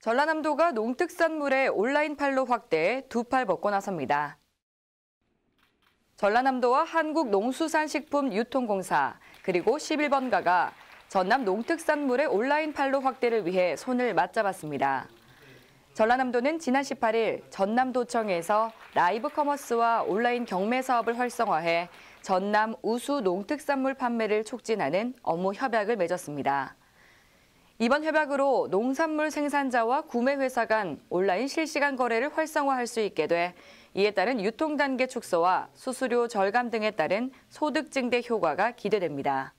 전라남도가 농특산물의 온라인 판로 확대에 두 팔 벗고 나섭니다. 전라남도와 한국농수산식품유통공사 그리고 11번가가 전남 농특산물의 온라인 판로 확대를 위해 손을 맞잡았습니다. 전라남도는 지난 18일 전남도청에서 라이브 커머스와 온라인 경매 사업을 활성화해 전남 우수 농특산물 판매를 촉진하는 업무 협약을 맺었습니다. 이번 협약으로 농산물 생산자와 구매회사 간 온라인 실시간 거래를 활성화할 수 있게 돼 이에 따른 유통단계 축소와 수수료 절감 등에 따른 소득 증대 효과가 기대됩니다.